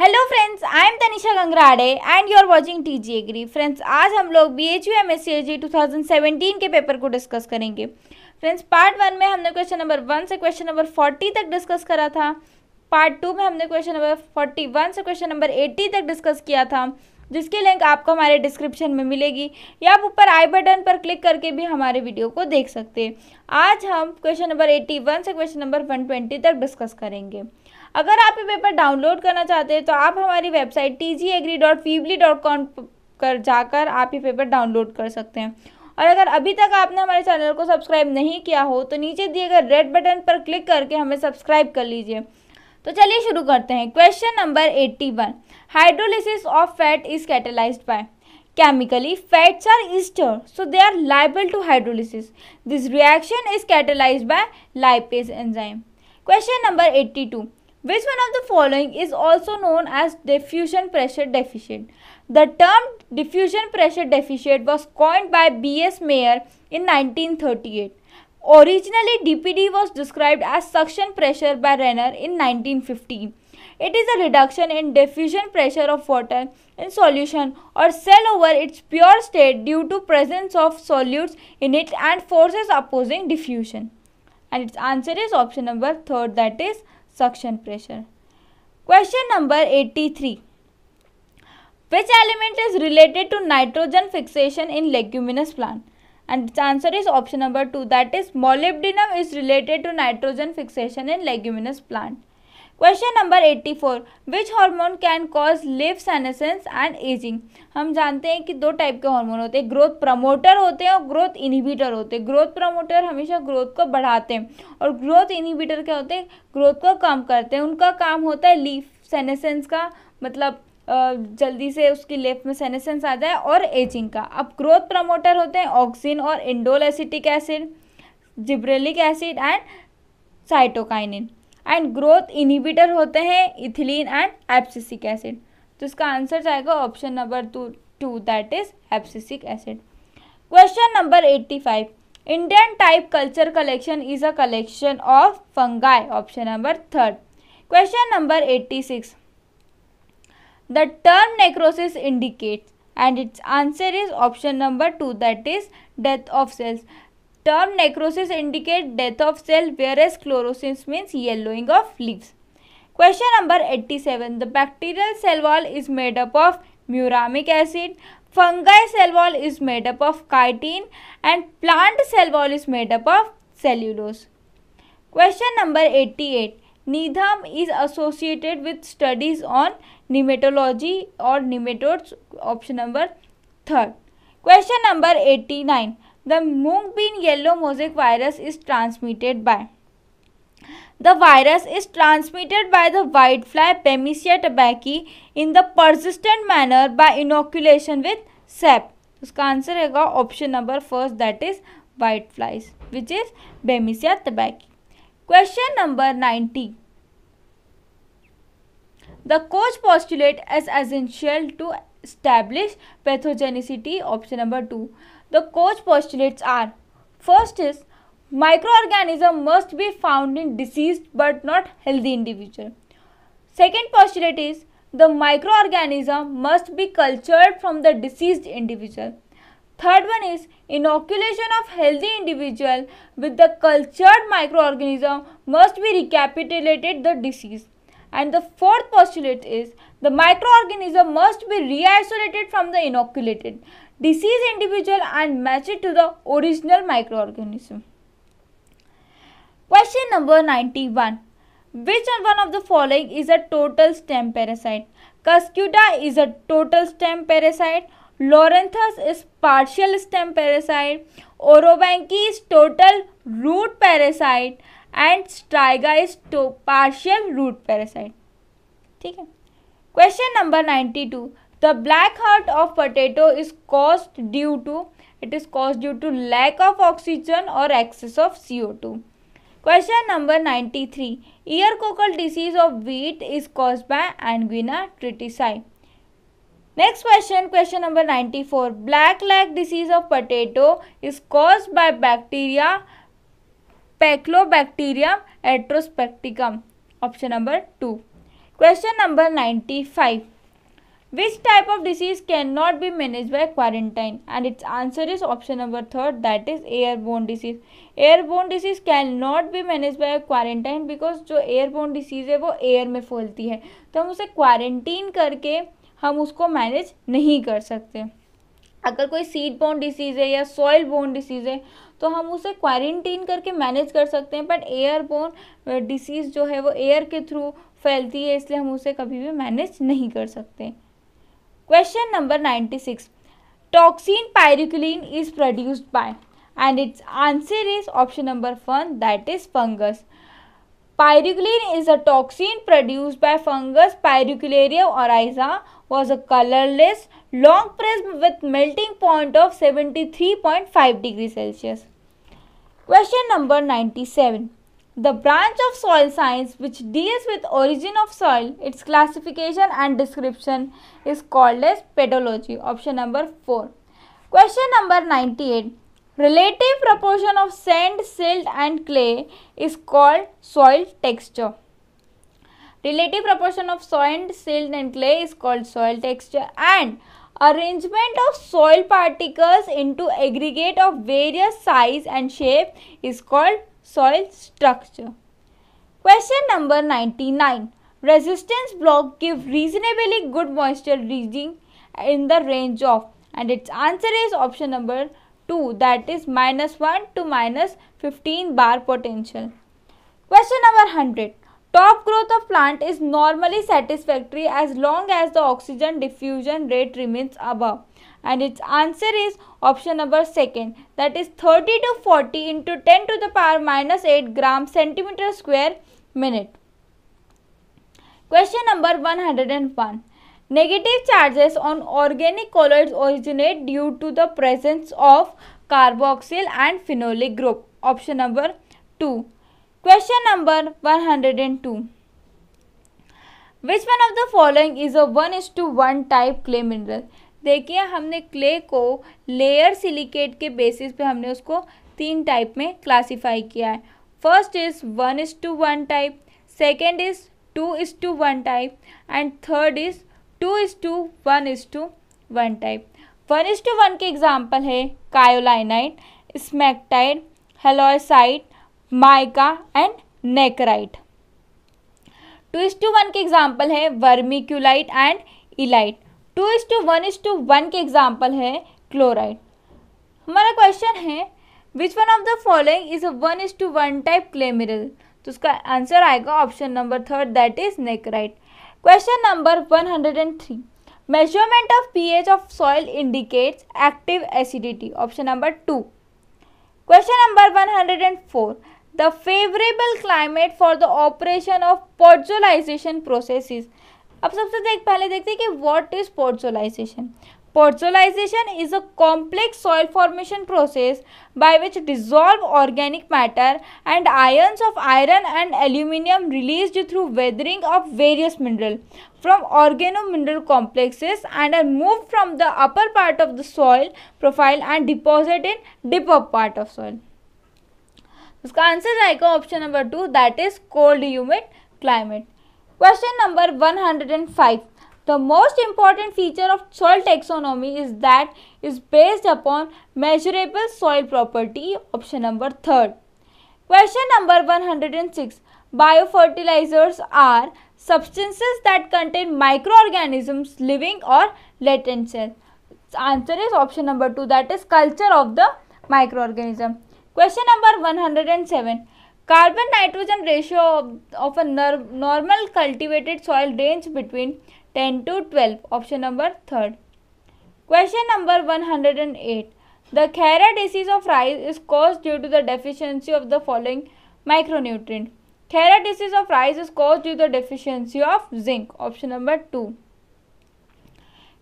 Hello friends, I am Nisha Gangrade and you are watching TG agree. Friends, आज हम लोग BHU MSc AG 2017 के paper को डिस्कस करेंगे। फ्रेंड्स, पार्ट वन में हमने क्वेश्चन नंबर 1 से क्वेश्चन नंबर 40 तक डिस्कस करा था। पार्ट टू में हमने क्वेश्चन नंबर 41 से क्वेश्चन नंबर 80 तक डिस्कस किया था, जिसकी लिंक आपको हमारे डिस्क्रिप्शन में मिलेगी या आप ऊपर आई बटन पर क्लिक करके भी हमारे वीडियो को देख सकते हैं। आज हम क्वेश्चन नंबर 81 से क्वेश्चन नंबर 120 तक डिस्कस करेंगे। अगर आप ये पेपर डाउनलोड करना चाहते हैं तो आप हमारी वेबसाइट tgagri.feebly.com पर जाकर आप ये पेपर डाउनलोड कर सकते हैं। और अगर अभी तक आपने हमारे चैनल को सब्सक्राइब नहीं किया हो तो नीचे दिए गए रेड बटन पर क्लिक करके हमें सब्सक्राइब कर लीजिए। तो चलिए शुरू करते हैं। Question number 81, hydrolysis of fat is catalysed by chemically fats are ester so they are liable to hydrolysis. This reaction is catalysed by lipase enzyme. Question number 82, which one of the following is also known as diffusion pressure deficient? The term diffusion pressure deficient was coined by B.S. Mayer in 1938. Originally, DPD was described as suction pressure by Renner in 1915. It is a reduction in diffusion pressure of water in solution or cell over its pure state due to presence of solutes in it and forces opposing diffusion. And its answer is option number 3, that is suction pressure. Question number 83, which element is related to nitrogen fixation in leguminous plant? And its answer is option number 2, that is molybdenum is related to nitrogen fixation in leguminous plant. Question number 84, which hormone can cause live senescence and aging? हम जानते हैं कि दो type के hormone होते हैं, growth promoter होते हैं और ग्रोथ इनहिबिटर होते हैं। ग्रोथ प्रमोटर हमेशा ग्रोथ को बढ़ाते हैं और ग्रोथ इनहिबिटर क्या होते हैं, ग्रोथ को कम करते हैं। उनका काम होता है लीफ सेनेसेंस का, मतलब जल्दी से उसकी लीफ में सेनेसेंस आ जाए, और एजिंग का। अब ग्रोथ प्रमोटर होते हैं ऑक्सिन और indole acetic acid, gibberellic acid and cytokinin, and growth inhibitor होते हैं इथिलीन एंड एब्सिसिक एसिड। तो इसका आंसर जाएगा option number 2, that is abscisic acid. Question number 85, Indian type culture collection is a collection of fungi, option number 3। Question number 86, the term necrosis indicates, and its answer is option number 2, that is death of cells. Term necrosis indicate death of cell, whereas chlorosis means yellowing of leaves. Question number 87. The bacterial cell wall is made up of muramic acid, fungi cell wall is made up of chitin, and plant cell wall is made up of cellulose. Question number 88. Needham is associated with studies on nematology or nematodes, option number 3. Question number 89. The mung bean yellow mosaic virus is transmitted by. The virus is transmitted by the whitefly Bemisia tabaci in the persistent manner by inoculation with sap. उसका answer रहेगा option number 1, that is white flies, which is Bemisia tabaci. Question number 90. The Koch postulate is essential to establish pathogenicity, option number 2. The Koch postulates are, first is microorganism must be found in diseased but not healthy individual. Second postulate is the microorganism must be cultured from the diseased individual. Third one is inoculation of healthy individual with the cultured microorganism must be recapitulated the disease. And the fourth postulate is the microorganism must be re-isolated from the inoculated disease individual and match it to the original microorganism. Question number 91. Which one of the following is a total stem parasite? Cuscuta is a total stem parasite. Loranthus is partial stem parasite. Orobanche is total root parasite. And Striga is partial root parasite. ठीक है. Question number 92. The black heart of potato is caused due to lack of oxygen or excess of CO2. Question number 93. Ear cockle disease of wheat is caused by Anguina tritici. Next question, question number 94. Black leg disease of potato is caused by bacteria Pectobacterium atrospecticum, option number 2. Question number 95. Which type of disease cannot be managed by quarantine? And its answer is option number 3, that is airborne disease. Airborne disease cannot be managed by quarantine because जो airborne disease है वो air में फैलती है, तो हम उसे quarantine करके हम उसको manage नहीं कर सकते. अगर कोई seed borne disease है या soil borne disease है तो हम उसे quarantine करके manage कर सकते हैं, but airborne disease जो है वो air के through फैलती है, इसलिए हम उसे कभी भी manage नहीं कर सकते. Question number 96. Toxin pyriculin is produced by, and its answer is option number 1, that is fungus. Pyriculin is a toxin produced by fungus Pyricularia oryzae, was a colorless long prism with melting point of 73.5 degrees Celsius. Question number 97. The branch of soil science which deals with origin of soil, its classification and description is called as pedology. Option number 4. Question number 98. Relative proportion of sand, silt and clay is called soil texture. Relative proportion of sand, silt and clay is called soil texture, and arrangement of soil particles into aggregate of various size and shape is called soil structure. Question number 99. Resistance block give reasonably good moisture reading in the range of, and its answer is option number 2, that is -1 to -15 bar potential. Question number 100. Top growth of plant is normally satisfactory as long as the oxygen diffusion rate remains above, and its answer is option number 2, that is 30 to 40 into 10 to the power minus 8 gram centimeter square minute. Question number 101. Negative charges on organic colloids originate due to the presence of carboxyl and phenolic group. Option number 2. Question number 102. Which one of the following is a 1:1 type clay mineral? देखिए हमने clay को layer silicate के basis पे हमने उसको 3 type में classify किया है. First is 1:1 type, second is 2:1 type and third is 2:1:1 type. 1:1 के एग्जांपल है kaolinite, smectite, halloysite, mica and नेकराइट. 2:1 के एग्जांपल है वर्मिक्यूलाइट एंड इलाइट. 2:1:1 के एग्जाम्पल है क्लोराइट. हमारा क्वेश्चन है which one of the following is a 1:1 type clay mineral, तो उसका आंसर आएगा option number 3, that is nacrite. Question number 103. Measurement of pH of soil indicates active acidity. Option number 2. Question number 104. The favourable climate for the operation of पोर्ट्जोलाइजेशन processes. अब सबसे पहले देखते हैं कि what is पोर्ट्जोलाइजेशन. पोर्ट्जोलाइजेशन is a complex soil formation process by which dissolve organic matter and ions of iron and aluminium released through weathering of various mineral from organo mineral complexes and are moved from the upper part of the soil profile and deposit in deeper part of soil. उसका answer आएगा option number 2, that is cold humid climate. Question number 105. The most important feature of soil taxonomy is that is based upon measurable soil property. Option number 3. Question number 106. Biofertilizers are substances that contain microorganisms living or latent cells. Answer is option number 2, that is culture of the microorganism. Question number 107. Carbon nitrogen ratio of a normal cultivated soil range between 10 to 12. Option number 3. Question number 108. The Khera disease of rice is caused due to the deficiency of the following micronutrient. Khera disease of rice is caused due to the deficiency of zinc. Option number 2.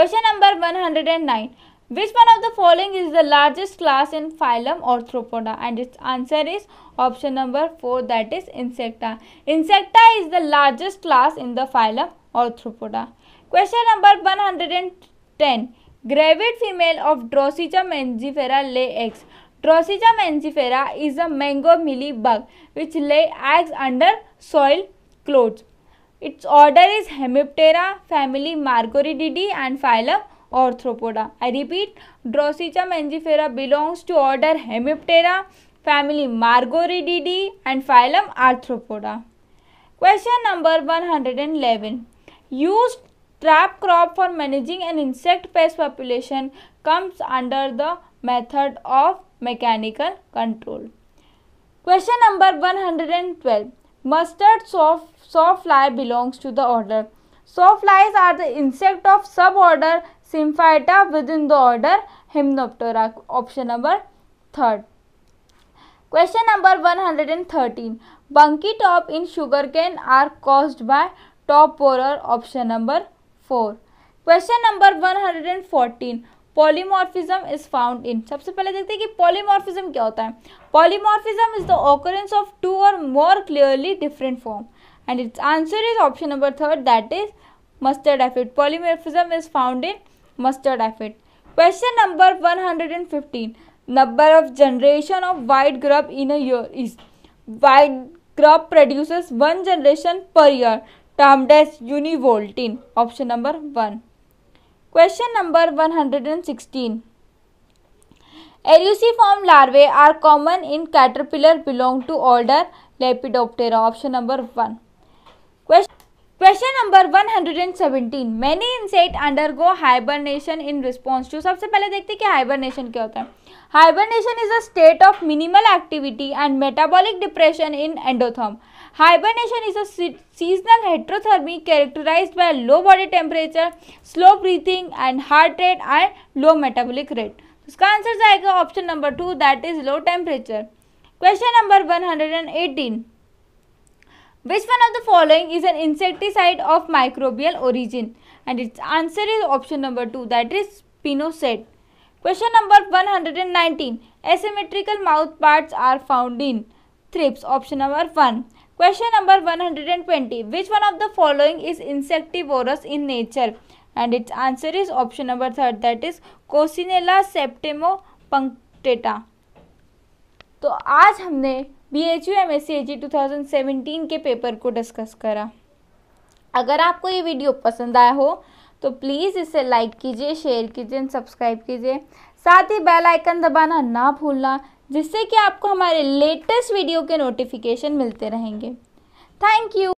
Question number 109. Which one of the following is the largest class in phylum Orthopoda, and its answer is option number 4, that is Insecta. Insecta is the largest class in the phylum Orthopoda. Question number 110. Gravid female of Drosicha mangifera lay eggs. Drosicha mangifera is a mango mealy bug which lay eggs under soil clothes. Its order is Hemiptera, family Margarodidae and phylum Orthopoda. I repeat, Drosicha mangifera belongs to order Hemiptera, family Margarodidae and phylum Arthropoda. Question number 111. Use trap crop for managing an insect pest population comes under the method of mechanical control. Question number 112. Mustard sawfly belongs to the order. Sawflies are the insect of suborder Symphyta within the order Hymenoptera. Option number 3. Question number 113. Bunky top in sugarcane are caused by top borer. Option number 4. Question number 114. Polymorphism is found in. सबसे पहले देखते हैं कि polymorphism क्या होता है. Polymorphism is the occurrence of two or more clearly different form and its answer is option number 3 that is mustard aphid. Polymorphism is found in mustard aphid. Question number 115. Number of generation of white grub in a year is. White grub produces 1 generation per year termed as univoltine. Option number 1. Question number 116. Eruciform larvae are common in caterpillar belong to order Lepidoptera. Option number 1. Question number 117. Many insects undergo hibernation in response to. सबसे पहले देखते हैं कि hibernation क्या होता है. Hibernation is a state of minimal activity and metabolic depression in endotherm. Hibernation is a seasonal heterothermy characterized by low body temperature, slow breathing and heart rate and low metabolic rate. इसका answer जाएगा option number 2 that is low temperature. Question number 118. Which one of the following is an insecticide of microbial origin? And its answer is option number 2 that is spinosad. Question number 119. Asymmetrical mouth parts are found in thrips. Option number 1. Question number 120. Which one of the following is insectivorous in nature? And its answer is option number 3 that is Coccinella septimopunctata. तो आज हमने BHU MSc AG 2017 के paper को discuss करा. अगर आपको ये video पसंद आया हो तो प्लीज़ इसे लाइक कीजिए, शेयर कीजिए, सब्सक्राइब कीजिए. साथ ही बेल आइकन दबाना ना भूलना जिससे कि आपको हमारे लेटेस्ट वीडियो के नोटिफिकेशन मिलते रहेंगे. Thank you.